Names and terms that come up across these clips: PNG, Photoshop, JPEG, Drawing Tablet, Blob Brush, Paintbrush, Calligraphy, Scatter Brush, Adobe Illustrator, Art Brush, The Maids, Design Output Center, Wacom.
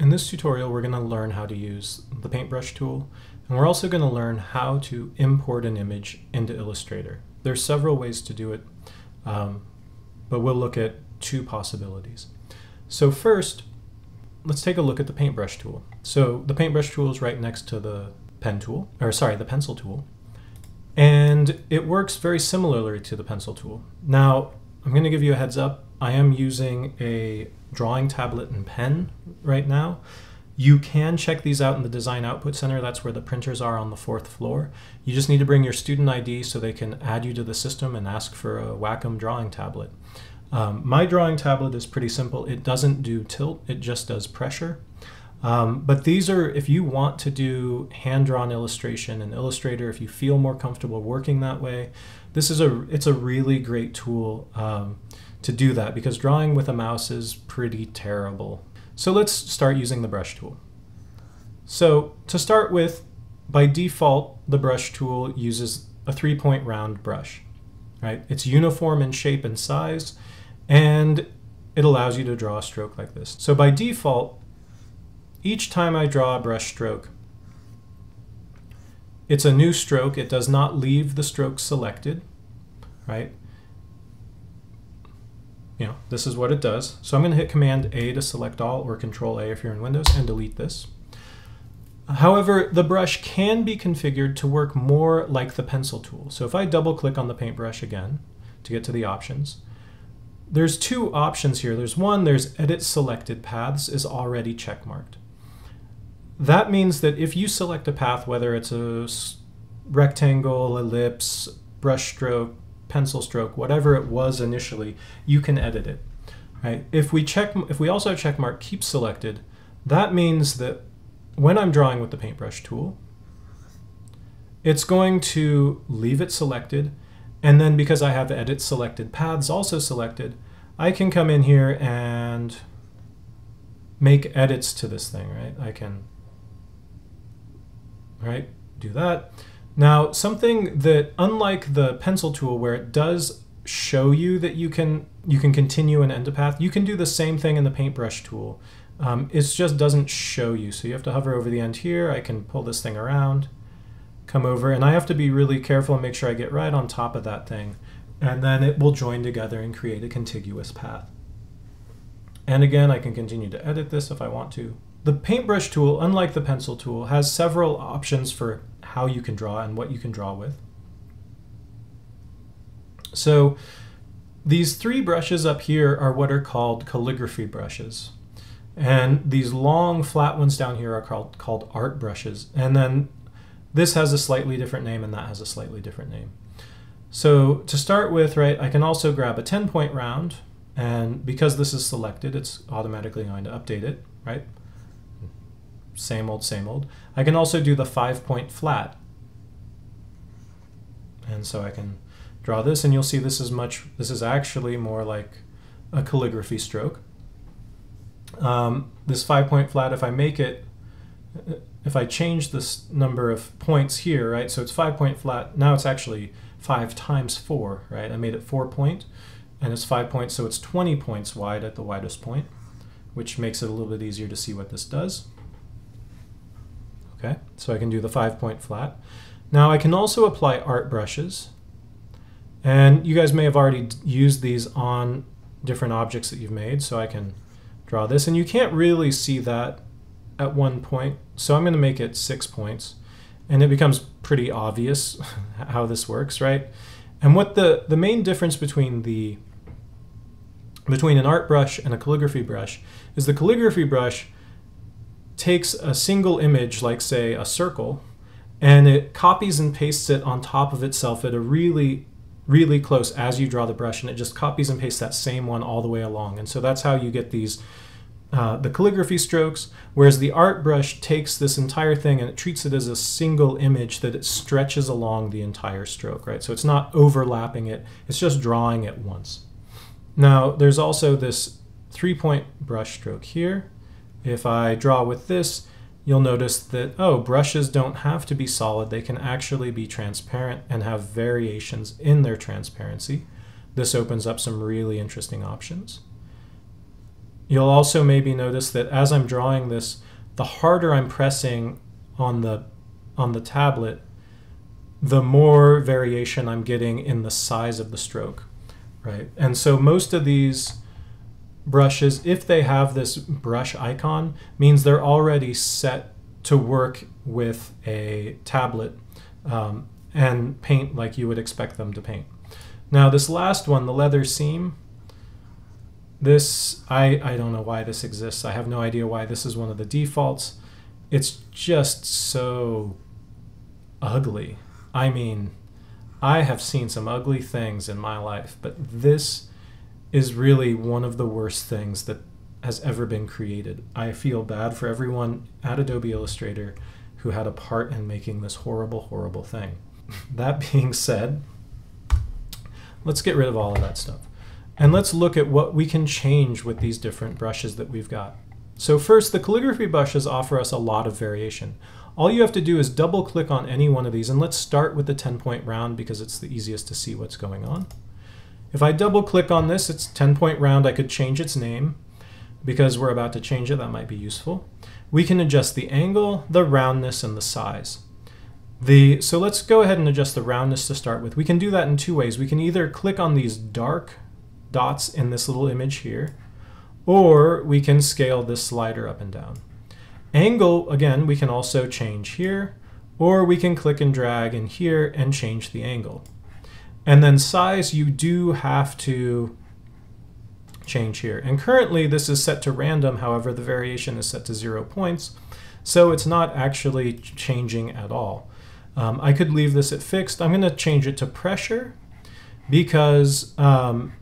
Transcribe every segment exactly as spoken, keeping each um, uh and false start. In this tutorial, we're going to learn how to use the Paintbrush tool, and we're also going to learn how to import an image into Illustrator. There's several ways to do it, um, but we'll look at two possibilities. So first, let's take a look at the Paintbrush tool. So the Paintbrush tool is right next to the pen tool, or sorry, the pencil tool, and it works very similarly to the pencil tool. Now, I'm going to give you a heads up. I am using a drawing tablet and pen right now. You can check these out in the Design Output Center. That's where the printers are on the fourth floor. You just need to bring your student I D so they can add you to the system and ask for a Wacom drawing tablet. Um, my drawing tablet is pretty simple. It doesn't do tilt, it just does pressure. Um, but these are, if you want to do hand-drawn illustration in Illustrator, if you feel more comfortable working that way, this is a, it's a really great tool um, to do that, because drawing with a mouse is pretty terrible. So let's start using the brush tool. So to start with, by default, the brush tool uses a three-point round brush, right? It's uniform in shape and size, and it allows you to draw a stroke like this. So by default, each time I draw a brush stroke, it's a new stroke. It does not leave the stroke selected, right? You know, this is what it does. So I'm going to hit Command A to select all, or Control A if you're in Windows, and delete this. However, the brush can be configured to work more like the pencil tool. So if I double click on the paintbrush again to get to the options, there's two options here. There's one, there's Edit Selected Paths is already checkmarked. That means that if you select a path, whether it's a rectangle, ellipse, brush stroke, pencil stroke, whatever it was initially, you can edit it. Right? If we check, if we also checkmark Keep Selected, that means that when I'm drawing with the paintbrush tool, it's going to leave it selected, and then because I have Edit Selected Paths also selected, I can come in here and make edits to this thing, right? I can right, do that. Now, something that, unlike the pencil tool where it does show you that you can, you can continue and end a path, you can do the same thing in the paintbrush tool. Um, it just doesn't show you, so you have to hover over the end here. I can pull this thing around, come over, and I have to be really careful and make sure I get right on top of that thing, and then it will join together and create a contiguous path. And again, I can continue to edit this if I want to. The paintbrush tool, unlike the pencil tool, has several options for how you can draw and what you can draw with. So these three brushes up here are what are called calligraphy brushes, and these long flat ones down here are called, called art brushes, and then this has a slightly different name and that has a slightly different name. So to start with, right, I can also grab a ten-point round, and because this is selected, it's automatically going to update it, right? Same old, same old. I can also do the five-point flat. And so I can draw this, and you'll see this is much, this is actually more like a calligraphy stroke. Um, this five-point flat, if I make it, if I change this number of points here, right, so it's five-point flat, now it's actually five times four, right? I made it four-point, and it's five points, so it's twenty points wide at the widest point, which makes it a little bit easier to see what this does. Okay, so I can do the five-point flat. Now I can also apply art brushes, and you guys may have already used these on different objects that you've made, so I can draw this, and you can't really see that at one point, so I'm going to make it six points, and it becomes pretty obvious how this works, right? And what the the main difference between the between an art brush and a calligraphy brush is the calligraphy brush takes a single image, like say a circle, and it copies and pastes it on top of itself at a really really close as you draw the brush, and it just copies and pastes that same one all the way along, and so that's how you get these Uh, the calligraphy strokes, whereas the art brush takes this entire thing and it treats it as a single image that it stretches along the entire stroke, right? So it's not overlapping it, it's just drawing it once. Now, there's also this three-point brush stroke here. If I draw with this, you'll notice that, oh, brushes don't have to be solid. They can actually be transparent and have variations in their transparency. This opens up some really interesting options. You'll also maybe notice that as I'm drawing this, the harder I'm pressing on the, on the tablet, the more variation I'm getting in the size of the stroke, right? And so most of these brushes, if they have this brush icon, means they're already set to work with a tablet um, and paint like you would expect them to paint. Now this last one, the leather seam, this, I, I don't know why this exists. I have no idea why this is one of the defaults. It's just so ugly. I mean, I have seen some ugly things in my life, but this is really one of the worst things that has ever been created. I feel bad for everyone at Adobe Illustrator who had a part in making this horrible, horrible thing. That being said, let's get rid of all of that stuff. And let's look at what we can change with these different brushes that we've got. So first, the calligraphy brushes offer us a lot of variation. All you have to do is double click on any one of these, and let's start with the ten point round because it's the easiest to see what's going on. If I double click on this, it's ten point round. I could change its name because we're about to change it. That might be useful. We can adjust the angle, the roundness, and the size. The, so let's go ahead and adjust the roundness to start with. We can do that in two ways. We can either click on these dark dots in this little image here, or we can scale this slider up and down. Angle, again, we can also change here, or we can click and drag in here and change the angle. And then size, you do have to change here. And currently this is set to random, however, the variation is set to zero points, so it's not actually changing at all. Um, I could leave this at fixed. I'm going to change it to pressure because um,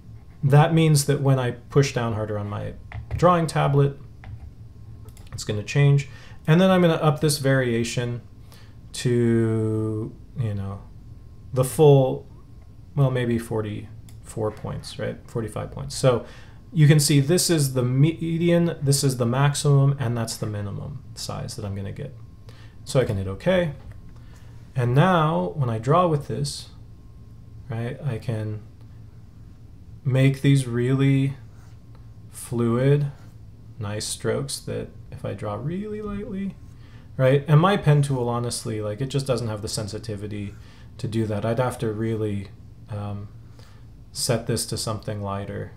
that means that when I push down harder on my drawing tablet, it's going to change. And then I'm going to up this variation to, you know, the full, well, maybe forty-four points, right? forty-five points. So you can see this is the median, this is the maximum, and that's the minimum size that I'm going to get. So I can hit OK. And now when I draw with this, right, I can make these really fluid, nice strokes that if I draw really lightly, right? And my pen tool, honestly, like, it just doesn't have the sensitivity to do that. I'd have to really um, set this to something lighter.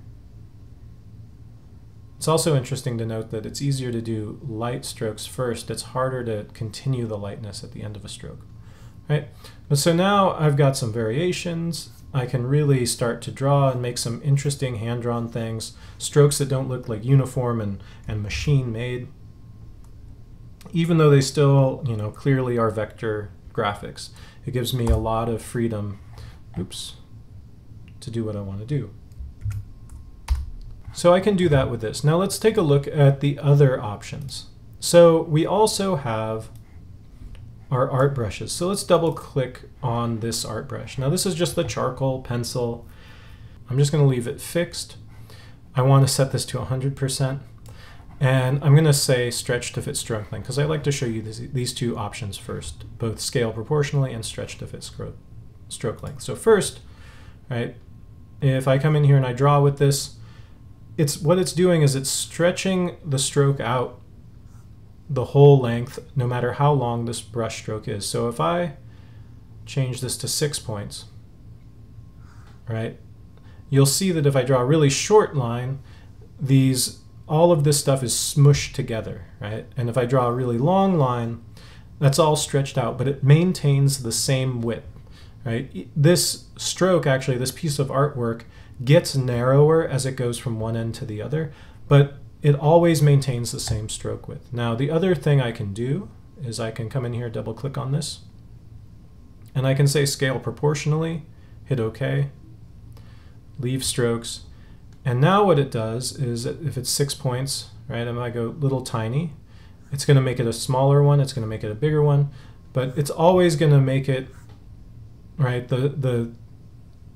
It's also interesting to note that it's easier to do light strokes first. It's harder to continue the lightness at the end of a stroke, right? But so now I've got some variations. I can really start to draw and make some interesting hand-drawn things, strokes that don't look like uniform and, and machine-made, even though they still, you know, clearly are vector graphics. It gives me a lot of freedom, oops, to do what I want to do. So I can do that with this. Now let's take a look at the other options. So we also have our art brushes. So let's double click on this art brush. Now this is just the charcoal pencil. I'm just going to leave it fixed. I want to set this to one hundred percent. And I'm going to say stretch to fit strengthening because I like to show you this, these two options first, both scale proportionally and stretch to fit stroke length. So first, right, if I come in here and I draw with this, it's what it's doing is it's stretching the stroke out the whole length, no matter how long this brush stroke is. So if I change this to six points, right, you'll see that if I draw a really short line, these, all of this stuff is smushed together, right? And if I draw a really long line, that's all stretched out, but it maintains the same width, right? This stroke, actually, this piece of artwork gets narrower as it goes from one end to the other, but it always maintains the same stroke width. Now, the other thing I can do is I can come in here, double click on this, and I can say scale proportionally, hit OK, leave strokes. And now what it does is if it's six points, right, and I go little tiny, it's going to make it a smaller one, it's going to make it a bigger one, but it's always going to make it, right, the, the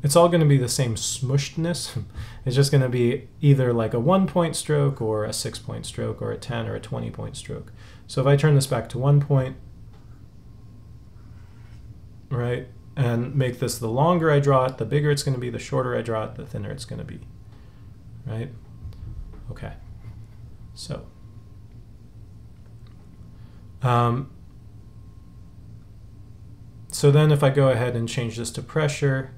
it's all going to be the same smushedness. It's just going to be either like a one point stroke or a six point stroke or a ten or a twenty point stroke. So if I turn this back to one point, right, and make this, the longer I draw it, the bigger it's going to be, the shorter I draw it, the thinner it's going to be, right? Okay. So um, so then if I go ahead and change this to pressure,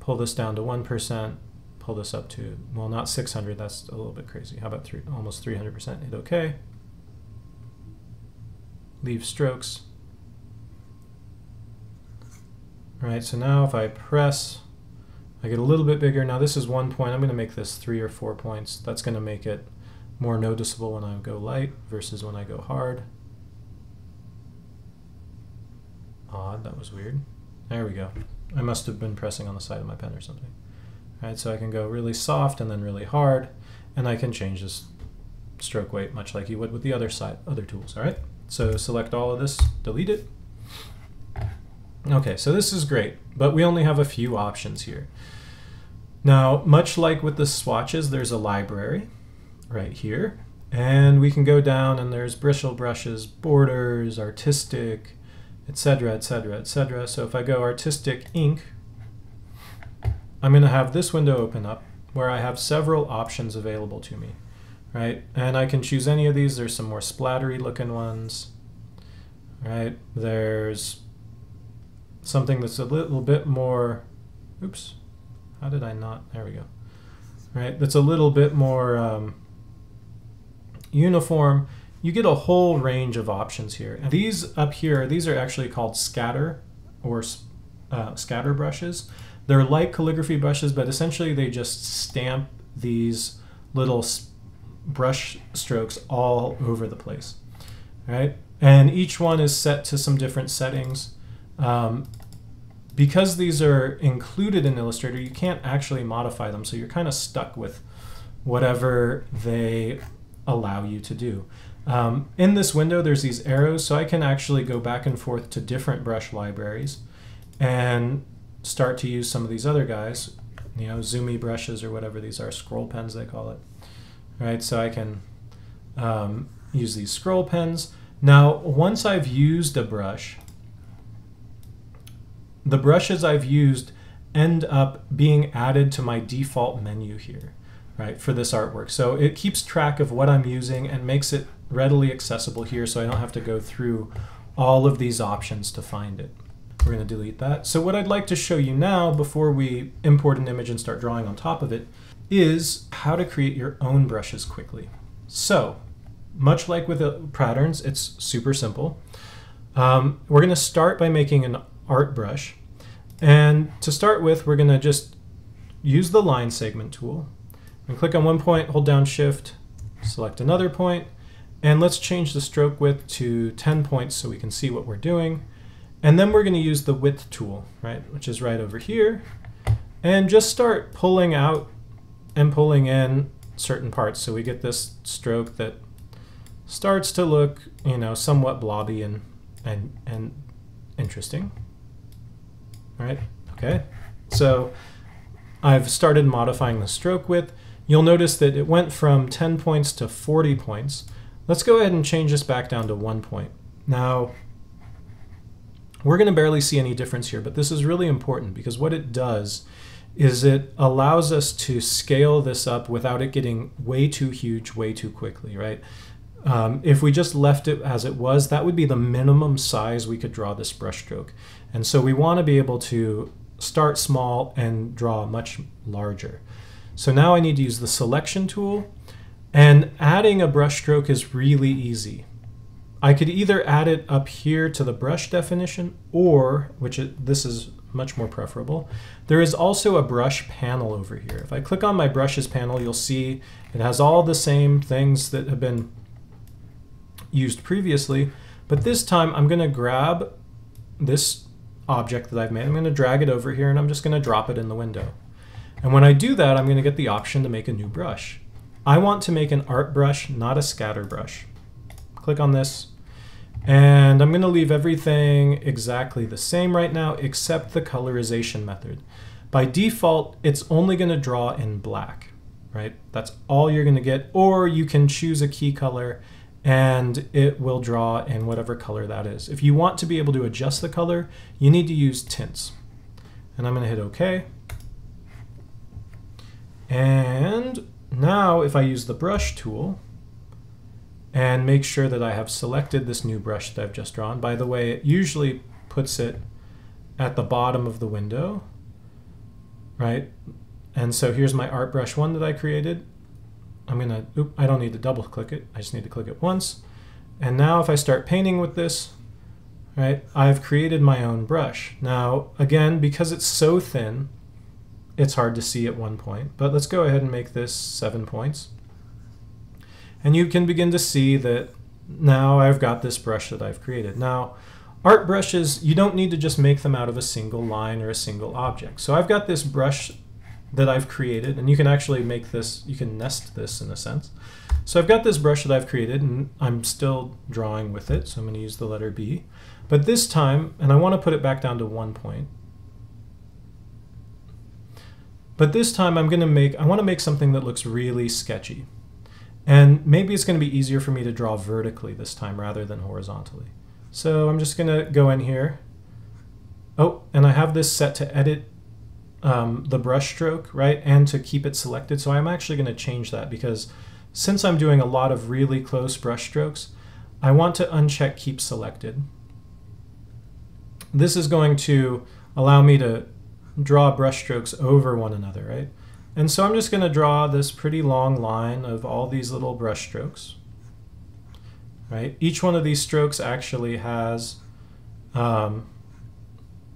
pull this down to one percent, pull this up to, well, not six hundred, that's a little bit crazy. How about three, almost three hundred percent, hit OK. Leave strokes. All right, so now if I press, I get a little bit bigger. Now this is one point. I'm going to make this three or four points. That's going to make it more noticeable when I go light versus when I go hard. Odd, that was weird. There we go. I must have been pressing on the side of my pen or something. All right, so I can go really soft and then really hard, and I can change this stroke weight much like you would with the other side, other tools. All right, so select all of this, delete it. Okay, so this is great, but we only have a few options here. Now, much like with the swatches, there's a library right here, and we can go down and there's bristle brushes, borders, artistic, etc, etc, et cetera. So if I go artistic ink, I'm going to have this window open up where I have several options available to me, right? And I can choose any of these. There's some more splattery looking ones, right? There's something that's a little bit more, oops, how did I not, there we go, right? That's a little bit more um, uniform. You get a whole range of options here. And these up here, these are actually called scatter or uh, scatter brushes. They're like calligraphy brushes, but essentially they just stamp these little brush strokes all over the place, right? And each one is set to some different settings. Um, because these are included in Illustrator, you can't actually modify them, so you're kind of stuck with whatever they allow you to do. Um, in this window, there's these arrows, so I can actually go back and forth to different brush libraries and start to use some of these other guys, you know, zoomy brushes or whatever these are, scroll pens they call it. All right, so I can um, use these scroll pens. Now, once I've used a brush, the brushes I've used end up being added to my default menu here, right, for this artwork. So it keeps track of what I'm using and makes it readily accessible here, so I don't have to go through all of these options to find it. We're going to delete that. So what I'd like to show you now, before we import an image and start drawing on top of it, is how to create your own brushes quickly. So, much like with the patterns, it's super simple. Um, we're going to start by making an art brush. And to start with, we're going to just use the line segment tool. And click on one point, hold down shift, select another point, and let's change the stroke width to ten points so we can see what we're doing. And then we're going to use the width tool, right, which is right over here, and just start pulling out and pulling in certain parts so we get this stroke that starts to look, you know, somewhat blobby and and and interesting. All right, okay, so I've started modifying the stroke width. You'll notice that it went from ten points to forty points. Let's go ahead and change this back down to one point. Now, we're going to barely see any difference here, but this is really important because what it does is it allows us to scale this up without it getting way too huge way too quickly, right? Um, if we just left it as it was, that would be the minimum size we could draw this brush stroke. And so we want to be able to start small and draw much larger. So now I need to use the selection tool, and adding a brush stroke is really easy. I could either add it up here to the brush definition, or, which it, this is much more preferable, there is also a brush panel over here. If I click on my brushes panel, you'll see it has all the same things that have been used previously, but this time I'm going to grab this object that I've made, I'm going to drag it over here, and I'm just going to drop it in the window. And when I do that, I'm going to get the option to make a new brush. I want to make an art brush, not a scatter brush. Click on this, and I'm going to leave everything exactly the same right now except the colorization method. By default, it's only going to draw in black, right? That's all you're going to get, or you can choose a key color and it will draw in whatever color that is. If you want to be able to adjust the color, you need to use tints. And I'm going to hit OK. And now if I use the brush tool, and make sure that I have selected this new brush that I've just drawn. By the way, it usually puts it at the bottom of the window, right? And so here's my Art Brush one that I created. I'm gonna, oop, I don't need to double click it. I just need to click it once. And now if I start painting with this, right, I've created my own brush. Now, again, because it's so thin, it's hard to see at one point, but let's go ahead and make this seven points. And you can begin to see that now I've got this brush that I've created. Now, art brushes, you don't need to just make them out of a single line or a single object. So I've got this brush that I've created, and you can actually make this, you can nest this in a sense. So I've got this brush that I've created, and I'm still drawing with it, so I'm going to use the letter B. But this time, and I want to put it back down to one point, but this time I'm going to make, I want to make something that looks really sketchy. And maybe it's going to be easier for me to draw vertically this time rather than horizontally. So I'm just going to go in here. Oh, and I have this set to edit um, the brush stroke, right? And to keep it selected. So I'm actually going to change that because since I'm doing a lot of really close brush strokes, I want to uncheck keep selected. This is going to allow me to draw brush strokes over one another, right? And so I'm just going to draw this pretty long line of all these little brush strokes, right? Each one of these strokes actually has um,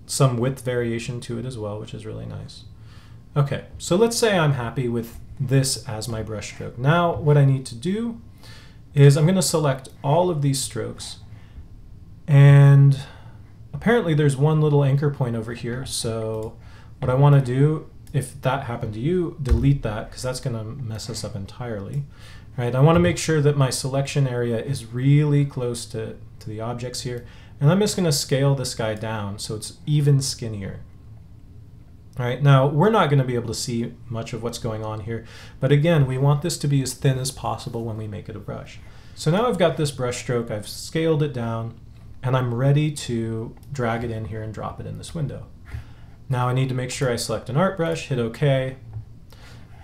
some width variation to it as well, which is really nice. Okay, so let's say I'm happy with this as my brush stroke. Now what I need to do is I'm going to select all of these strokes, and apparently there's one little anchor point over here, so what I want to do, if that happened to you, delete that, because that's going to mess us up entirely. All right, I want to make sure that my selection area is really close to, to the objects here. And I'm just going to scale this guy down so it's even skinnier. All right, now we're not going to be able to see much of what's going on here. But again, we want this to be as thin as possible when we make it a brush. So now I've got this brush stroke, I've scaled it down, and I'm ready to drag it in here and drop it in this window. Now I need to make sure I select an art brush, hit OK,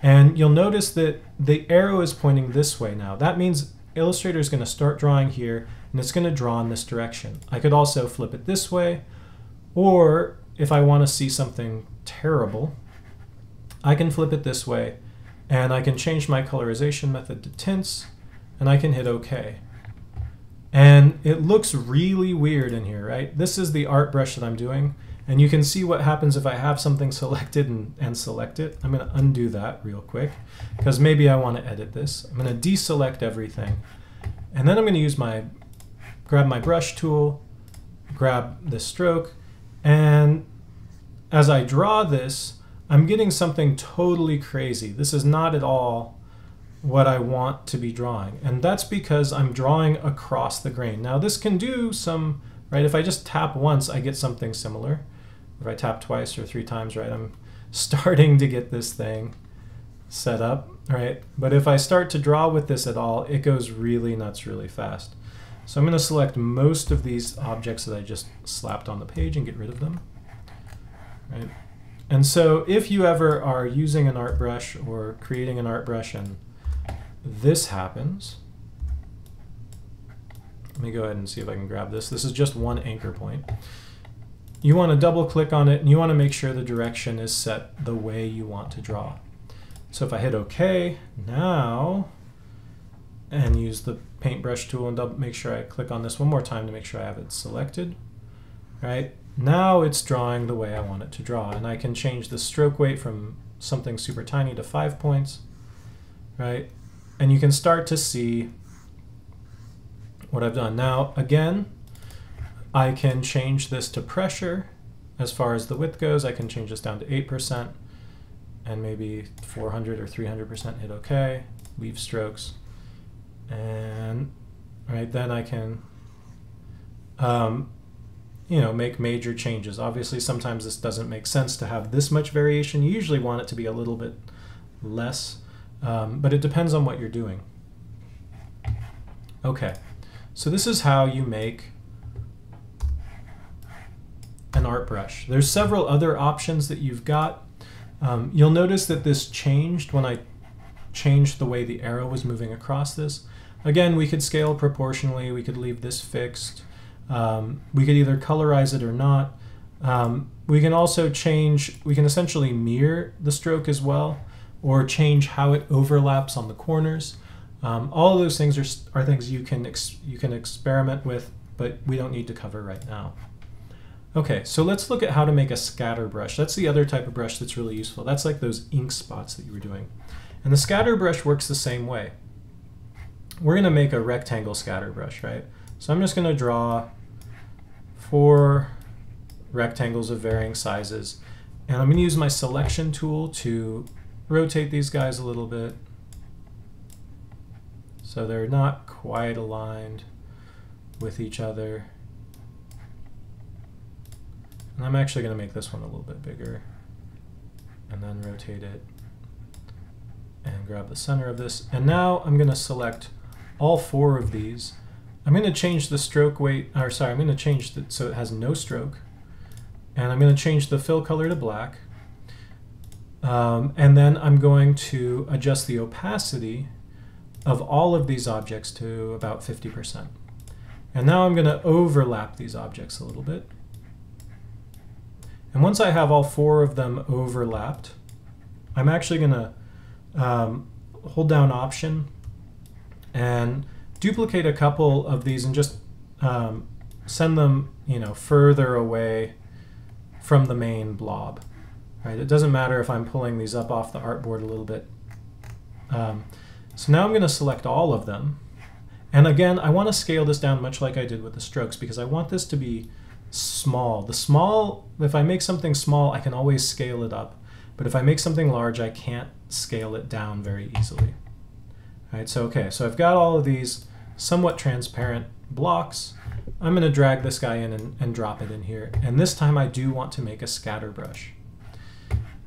and you'll notice that the arrow is pointing this way now. That means Illustrator is going to start drawing here, and it's going to draw in this direction. I could also flip it this way, or if I want to see something terrible, I can flip it this way, and I can change my colorization method to tints, and I can hit OK. And it looks really weird in here, right? This is the art brush that I'm doing. And you can see what happens if I have something selected and, and select it. I'm going to undo that real quick because maybe I want to edit this. I'm going to deselect everything. And then I'm going to use my, grab my brush tool, grab this stroke. And as I draw this, I'm getting something totally crazy. This is not at all what I want to be drawing. And that's because I'm drawing across the grain. Now this can do some, right? If I just tap once, I get something similar. If I tap twice or three times, right, I'm starting to get this thing set up, right? But if I start to draw with this at all, it goes really nuts really fast. So I'm going to select most of these objects that I just slapped on the page and get rid of them, right? And so if you ever are using an art brush or creating an art brush and this happens, let me go ahead and see if I can grab this. This is just one anchor point. You want to double click on it, and you want to make sure the direction is set the way you want to draw. So if I hit OK now, and use the paintbrush tool and double, make sure I click on this one more time to make sure I have it selected. Right, now it's drawing the way I want it to draw, and I can change the stroke weight from something super tiny to five points. Right, and you can start to see what I've done. Now again, I can change this to pressure. As far as the width goes, I can change this down to eight percent and maybe four hundred or three hundred percent, hit OK, leave strokes. And right then I can um, you know, make major changes. Obviously sometimes this doesn't make sense to have this much variation. You usually want it to be a little bit less, um, but it depends on what you're doing. Okay, so this is how you make an art brush. There's several other options that you've got. Um, you'll notice that this changed when I changed the way the arrow was moving across this. Again, we could scale proportionally, we could leave this fixed, um, we could either colorize it or not. Um, we can also change, we can essentially mirror the stroke as well, or change how it overlaps on the corners. Um, all of those things are, are things you can, ex you can experiment with, but we don't need to cover right now. Okay, so let's look at how to make a scatter brush. That's the other type of brush that's really useful. That's like those ink spots that you were doing. And the scatter brush works the same way. We're gonna make a rectangle scatter brush, right? So I'm just gonna draw four rectangles of varying sizes. And I'm gonna use my selection tool to rotate these guys a little bit so they're not quite aligned with each other. And I'm actually going to make this one a little bit bigger and then rotate it and grab the center of this. And now I'm going to select all four of these. I'm going to change the stroke weight, or sorry, I'm going to change it so it has no stroke. And I'm going to change the fill color to black. Um, and then I'm going to adjust the opacity of all of these objects to about fifty percent. And now I'm going to overlap these objects a little bit. And once I have all four of them overlapped, I'm actually going to um, hold down Option and duplicate a couple of these and just um, send them, you know, further away from the main blob. Right? It doesn't matter if I'm pulling these up off the artboard a little bit. Um, so now I'm going to select all of them. And again, I want to scale this down much like I did with the strokes because I want this to be small. The small, if I make something small, I can always scale it up. But if I make something large, I can't scale it down very easily. All right, so okay, so I've got all of these somewhat transparent blocks. I'm going to drag this guy in and, and drop it in here. And this time I do want to make a scatter brush.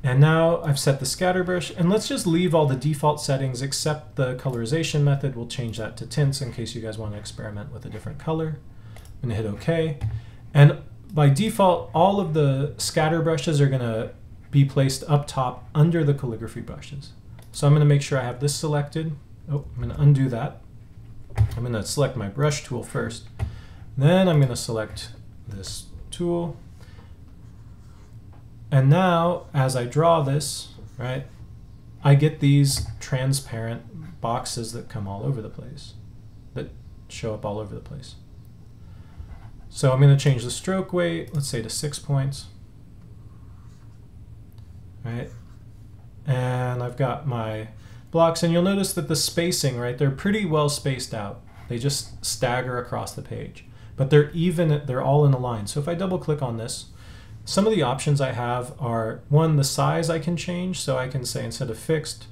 And now I've set the scatter brush, and let's just leave all the default settings except the colorization method. We'll change that to tints in case you guys want to experiment with a different color. I'm going to hit OK. And by default, all of the scatter brushes are going to be placed up top under the calligraphy brushes. So I'm going to make sure I have this selected. Oh, I'm going to undo that. I'm going to select my brush tool first. Then I'm going to select this tool. And now, as I draw this, right, I get these transparent boxes that come all over the place, that show up all over the place. So I'm going to change the stroke weight, let's say to six points, right? And I've got my blocks, and you'll notice that the spacing, right, they're pretty well spaced out. They just stagger across the page, but they're even, they're all in a line. So if I double click on this, some of the options I have are, one, the size I can change. So I can say instead of fixed,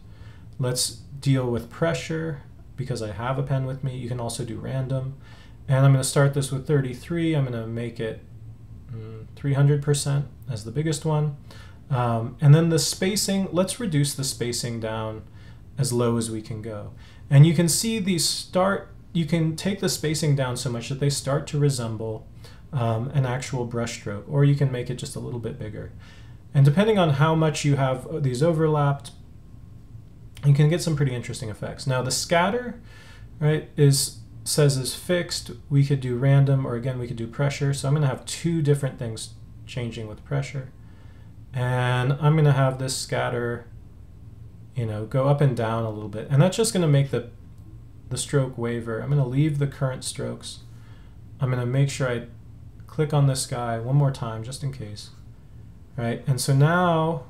let's deal with pressure because I have a pen with me. You can also do random. And I'm going to start this with thirty-three. I'm going to make it three hundred percent as the biggest one. Um, and then the spacing, let's reduce the spacing down as low as we can go. And you can see these start, you can take the spacing down so much that they start to resemble um, an actual brush stroke, or you can make it just a little bit bigger. And depending on how much you have these overlapped, you can get some pretty interesting effects. Now the scatter, right, is says is fixed. We could do random, or again, we could do pressure. So I'm going to have two different things changing with pressure. And I'm going to have this scatter, you know, go up and down a little bit. And that's just going to make the, the stroke waver. I'm going to leave the current strokes. I'm going to make sure I click on this guy one more time, just in case. Right? And so now,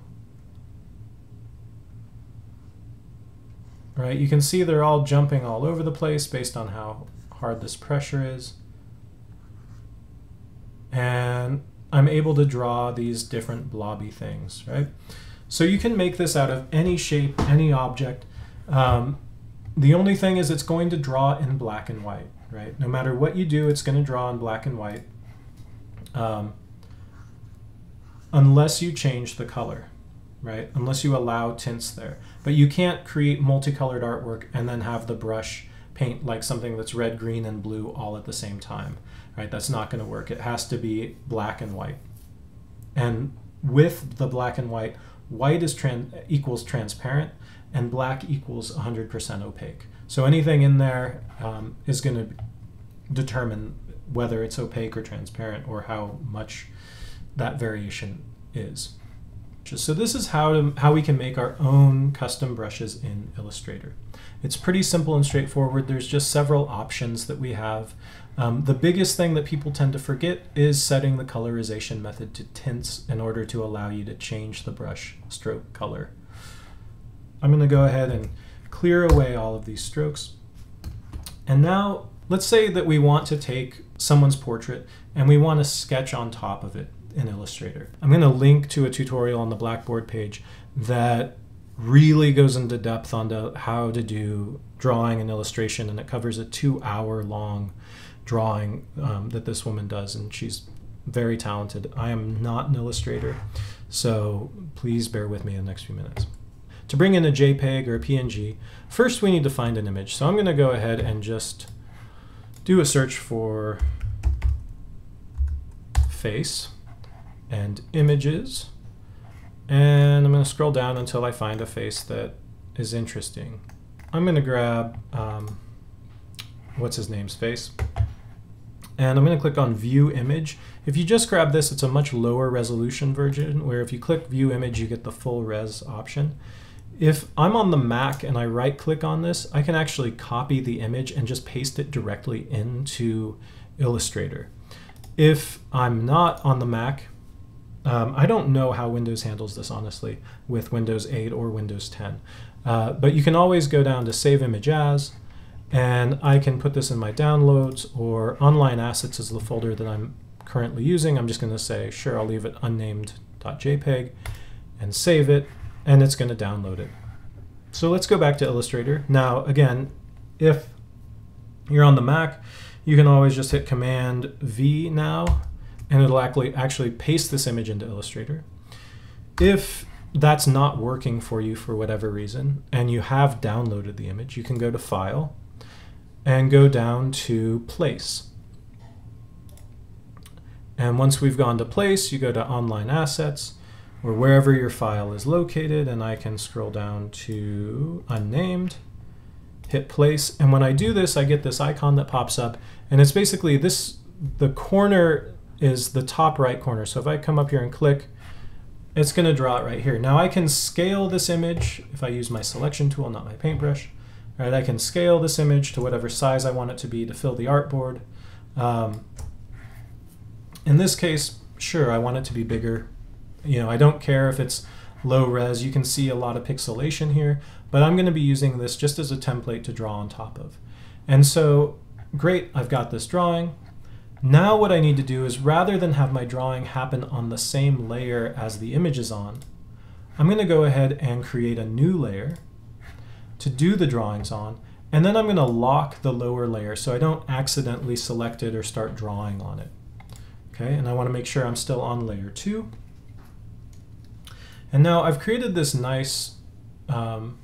right, you can see they're all jumping all over the place based on how hard this pressure is. And I'm able to draw these different blobby things, right? So you can make this out of any shape, any object. Um, the only thing is it's going to draw in black and white, right? No matter what you do, it's going to draw in black and white um, unless you change the color. Right? Unless you allow tints there. But you can't create multicolored artwork and then have the brush paint like something that's red, green, and blue all at the same time. Right? That's not going to work. It has to be black and white. And with the black and white, white is trans equals transparent, and black equals one hundred percent opaque. So anything in there um, is going to determine whether it's opaque or transparent or how much that variation is. So this is how, to, how we can make our own custom brushes in Illustrator. It's pretty simple and straightforward. There's just several options that we have. Um, the biggest thing that people tend to forget is setting the colorization method to tints in order to allow you to change the brush stroke color. I'm going to go ahead and clear away all of these strokes. And now let's say that we want to take someone's portrait and we want to sketch on top of it in Illustrator. I'm going to link to a tutorial on the Blackboard page that really goes into depth on to how to do drawing and illustration, and it covers a two hour long drawing um, that this woman does, and she's very talented. I am not an illustrator, so please bear with me in the next few minutes. To bring in a JPEG or a P N G, first we need to find an image. So I'm going to go ahead and just do a search for face and images, and I'm going to scroll down until I find a face that is interesting. I'm going to grab um, what's his name's face, and I'm going to click on view image. If you just grab this, it's a much lower resolution version, where if you click view image you get the full res option. If I'm on the Mac and I right click on this, I can actually copy the image and just paste it directly into Illustrator. If I'm not on the Mac, Um, I don't know how Windows handles this, honestly, with Windows eight or Windows ten. Uh, but you can always go down to Save Image As, and I can put this in my downloads, or Online Assets is the folder that I'm currently using. I'm just going to say, sure, I'll leave it unnamed.jpg, and save it, and it's going to download it. So let's go back to Illustrator. Now, again, if you're on the Mac, you can always just hit Command V now, and it'll actually paste this image into Illustrator. If that's not working for you for whatever reason, and you have downloaded the image, you can go to File and go down to Place. And once we've gone to Place, you go to Online Assets, or wherever your file is located, and I can scroll down to Unnamed, hit Place, and when I do this, I get this icon that pops up, and it's basically this, the corner is the top right corner. So if I come up here and click, it's going to draw it right here. Now I can scale this image if I use my selection tool, not my paintbrush. All right, I can scale this image to whatever size I want it to be to fill the artboard. Um, in this case, sure, I want it to be bigger. You know, I don't care if it's low res. You can see a lot of pixelation here, but I'm going to be using this just as a template to draw on top of. And so, great, I've got this drawing. Now what I need to do is, rather than have my drawing happen on the same layer as the image is on, I'm going to go ahead and create a new layer to do the drawings on, and then I'm going to lock the lower layer so I don't accidentally select it or start drawing on it. Okay, and I want to make sure I'm still on layer two. And now I've created this nice um,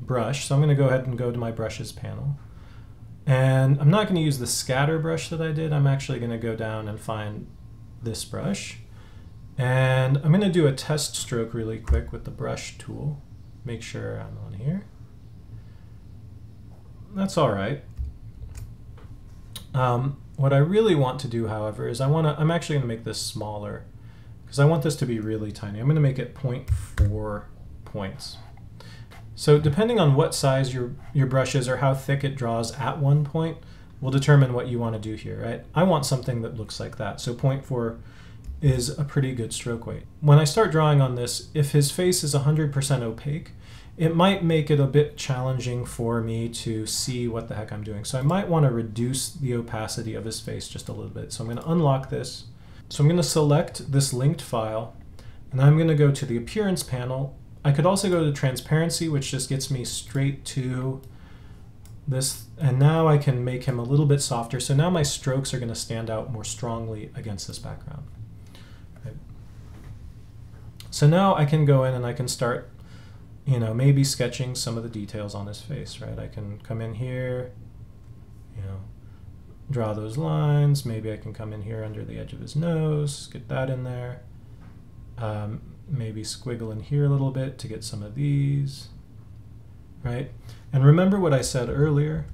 brush, so I'm going to go ahead and go to my brushes panel. And I'm not going to use the scatter brush that I did. I'm actually going to go down and find this brush. And I'm going to do a test stroke really quick with the brush tool. Make sure I'm on here. That's all right. Um, what I really want to do, however, is I want to, I'm actually going to make this smaller because I want this to be really tiny. I'm going to make it zero point four points. So depending on what size your, your brush is or how thick it draws at one point will determine what you want to do here, right? I want something that looks like that, so zero point four is a pretty good stroke weight. When I start drawing on this, if his face is one hundred percent opaque, it might make it a bit challenging for me to see what the heck I'm doing. So I might want to reduce the opacity of his face just a little bit. So I'm going to unlock this. So I'm going to select this linked file, and I'm going to go to the Appearance panel. I could also go to transparency, which just gets me straight to this, and now I can make him a little bit softer. So now my strokes are going to stand out more strongly against this background. Right. So now I can go in and I can start, you know, maybe sketching some of the details on his face, right? I can come in here, you know, draw those lines. Maybe I can come in here under the edge of his nose, get that in there. Um, maybe squiggle in here a little bit to get some of these, right? And remember what I said earlier,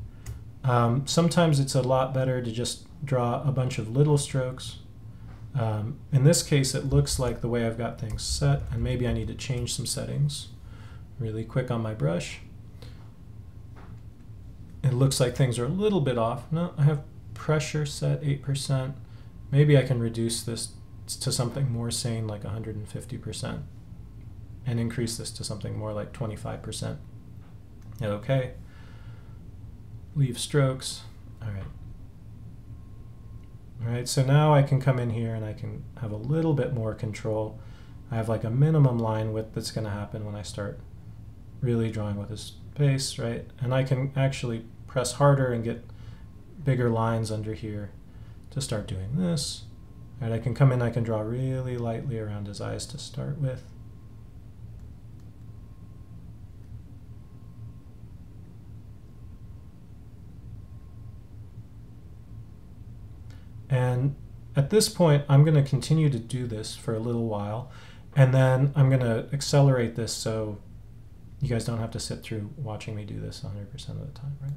um, sometimes it's a lot better to just draw a bunch of little strokes. Um, in this case, it looks like the way I've got things set, and maybe I need to change some settings really quick on my brush. It looks like things are a little bit off. No, I have pressure set eight percent. Maybe I can reduce this to something more sane, like one hundred fifty percent, and increase this to something more like twenty-five percent. Hit OK. Leave strokes. All right. All right, so now I can come in here and I can have a little bit more control. I have like a minimum line width that's going to happen when I start really drawing with this space, right? And I can actually press harder and get bigger lines under here to start doing this. All right, I can come in, I can draw really lightly around his eyes to start with. And at this point, I'm going to continue to do this for a little while, and then I'm going to accelerate this so you guys don't have to sit through watching me do this one hundred percent of the time, right?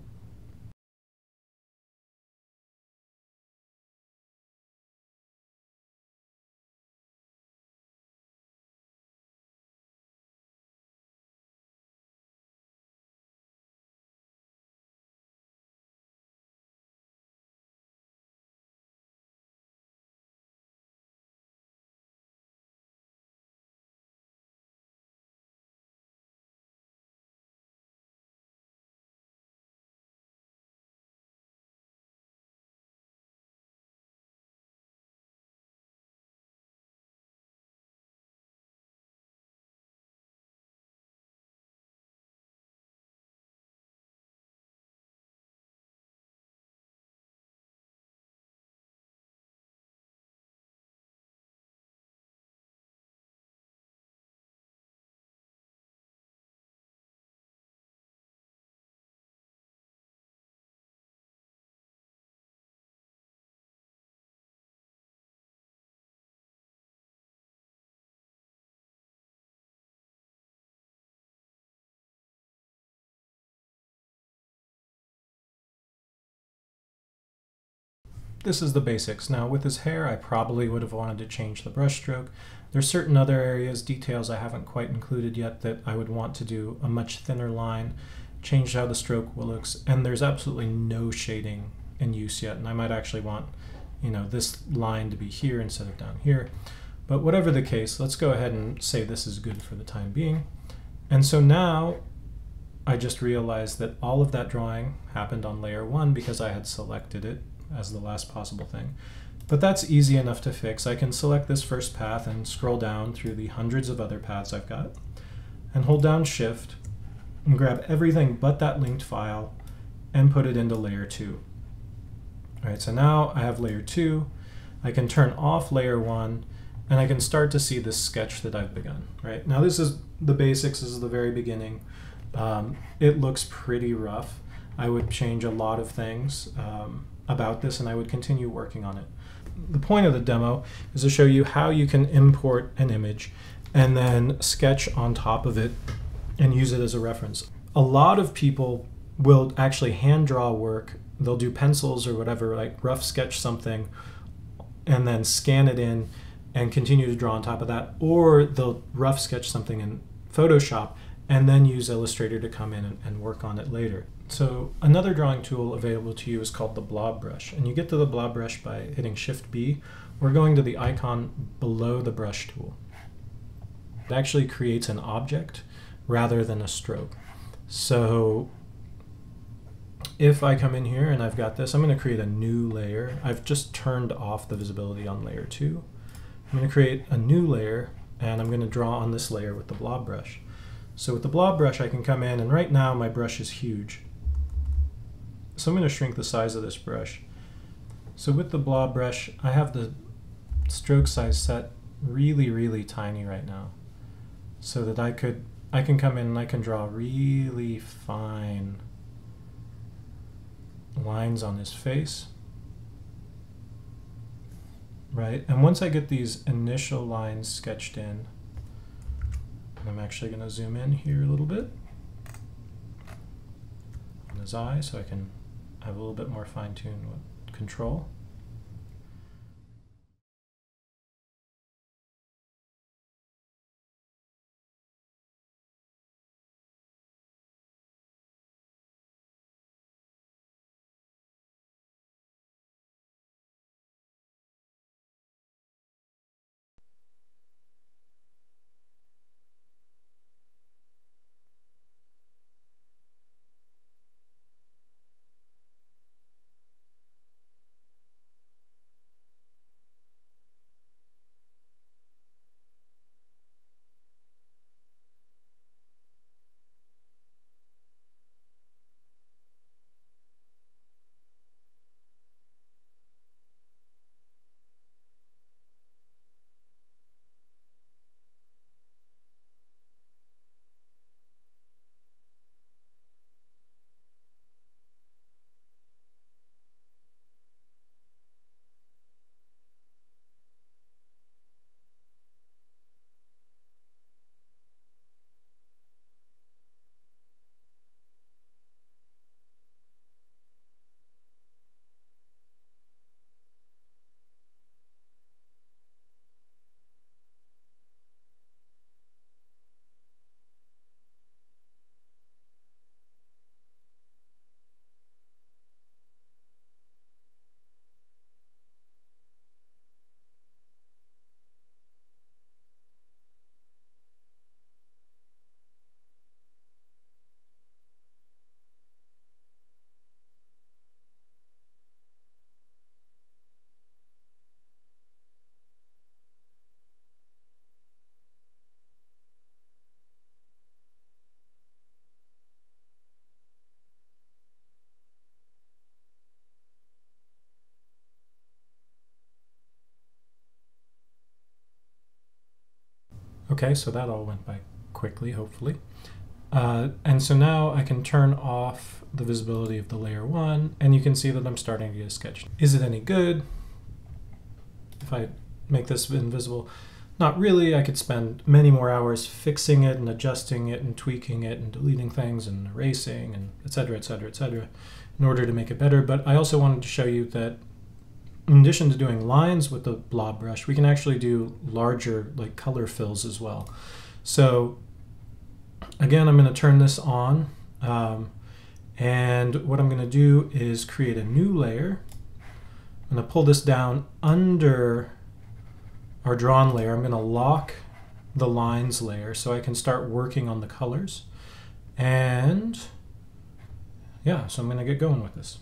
This is the basics. Now with his hair, I probably would have wanted to change the brush stroke. There's certain other areas, details I haven't quite included yet that I would want to do a much thinner line, change how the stroke looks, and there's absolutely no shading in use yet. And I might actually want, you know, this line to be here instead of down here. But whatever the case, let's go ahead and say this is good for the time being. And so now I just realized that all of that drawing happened on layer one because I had selected it as the last possible thing. But that's easy enough to fix. I can select this first path and scroll down through the hundreds of other paths I've got and hold down Shift and grab everything but that linked file and put it into layer two. All right, so now I have layer two. I can turn off layer one and I can start to see this sketch that I've begun, right? Now this is the basics, this is the very beginning. Um, it looks pretty rough. I would change a lot of things. Um, about this, and I would continue working on it. The point of the demo is to show you how you can import an image and then sketch on top of it and use it as a reference. A lot of people will actually hand draw work. They'll do pencils or whatever, like rough sketch something and then scan it in and continue to draw on top of that, or they'll rough sketch something in Photoshop and then use Illustrator to come in and, and work on it later. So another drawing tool available to you is called the Blob Brush, and you get to the Blob Brush by hitting Shift B or going to the icon below the brush tool. It actually creates an object rather than a stroke. So if I come in here and I've got this, I'm going to create a new layer. I've just turned off the visibility on layer two. I'm going to create a new layer, and I'm going to draw on this layer with the Blob Brush. So with the Blob Brush, I can come in, and right now my brush is huge. So I'm going to shrink the size of this brush. So with the Blob Brush, I have the stroke size set really, really tiny right now, so that I could I can come in and I can draw really fine lines on his face, right? And once I get these initial lines sketched in, and I'm actually going to zoom in here a little bit. his eye so I can have a little bit more fine-tuned control. Okay, so that all went by quickly, hopefully. Uh, and so now I can turn off the visibility of the layer one, and you can see that I'm starting to get a sketch. Is it any good? If I make this invisible, not really. I could spend many more hours fixing it and adjusting it and tweaking it and deleting things and erasing and et cetera, et cetera, et cetera, in order to make it better. But I also wanted to show you that in addition to doing lines with the blob brush, we can actually do larger like color fills as well. So again, I'm going to turn this on. Um, and what I'm going to do is create a new layer. I'm going to pull this down under our drawn layer. I'm going to lock the lines layer so I can start working on the colors. And yeah, so I'm going to get going with this.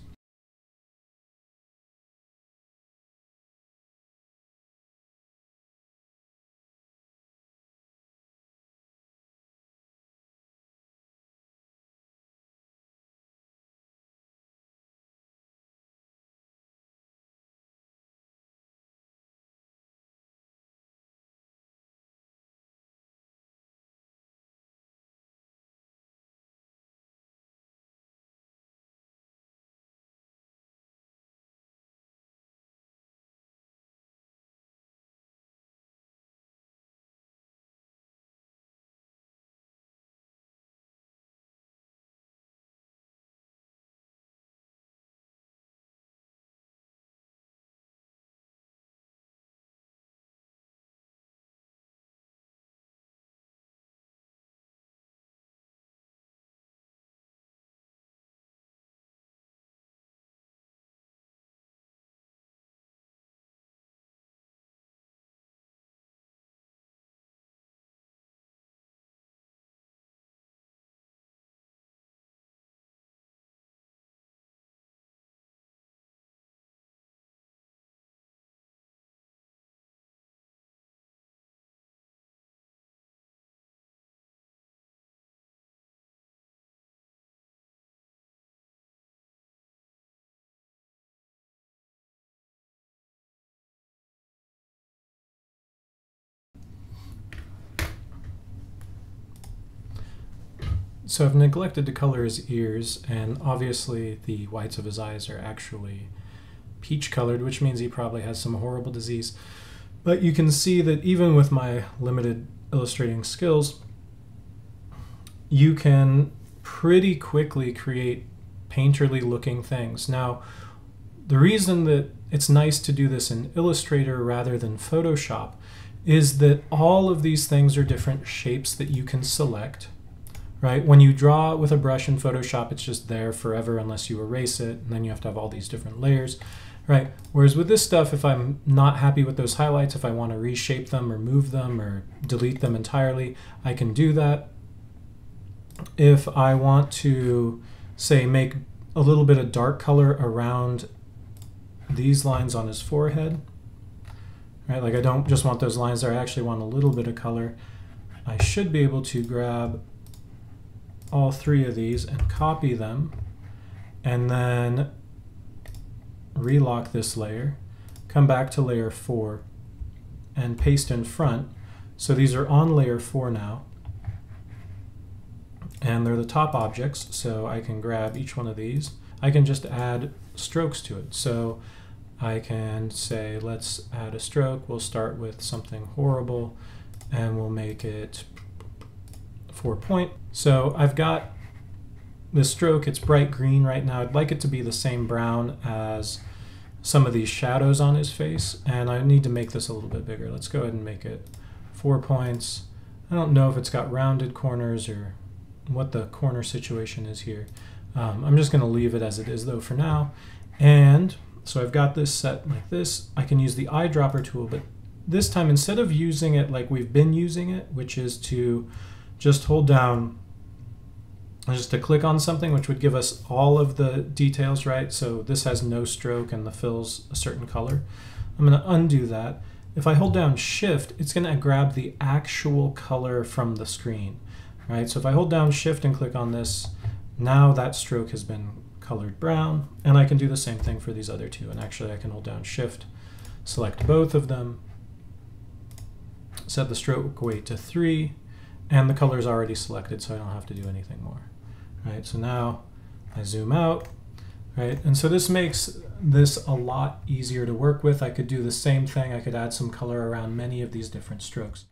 So I've neglected to color his ears, and obviously the whites of his eyes are actually peach colored, which means he probably has some horrible disease. But you can see that even with my limited illustrating skills, you can pretty quickly create painterly looking things. Now, the reason that it's nice to do this in Illustrator rather than Photoshop is that all of these things are different shapes that you can select, right? When you draw with a brush in Photoshop, it's just there forever unless you erase it, and then you have to have all these different layers, right? Whereas with this stuff, if I'm not happy with those highlights, if I want to reshape them or move them or delete them entirely, I can do that. If I want to, say, make a little bit of dark color around these lines on his forehead, right? Like, I don't just want those lines there, I actually want a little bit of color. I should be able to grab all three of these and copy them, and then relock this layer, come back to layer four, and paste in front. So these are on layer four now, and they're the top objects, so I can grab each one of these. I can just add strokes to it. So I can say, let's add a stroke. We'll start with something horrible, and we'll make it four point. So I've got this stroke. It's bright green right now. I'd like it to be the same brown as some of these shadows on his face, and I need to make this a little bit bigger. Let's go ahead and make it four points. I don't know if it's got rounded corners or what the corner situation is here. Um, I'm just going to leave it as it is though for now. And so I've got this set like this. I can use the eyedropper tool, but this time, instead of using it like we've been using it, which is to just hold down, just to click on something, which would give us all of the details, right? So this has no stroke and the fill's a certain color. I'm going to undo that. If I hold down Shift, it's going to grab the actual color from the screen, right? So if I hold down Shift and click on this, now that stroke has been colored brown, and I can do the same thing for these other two. And actually I can hold down Shift, select both of them, set the stroke weight to three, and the color is already selected, so I don't have to do anything more. Right, so now I zoom out, right? And so this makes this a lot easier to work with. I could do the same thing. I could add some color around many of these different strokes.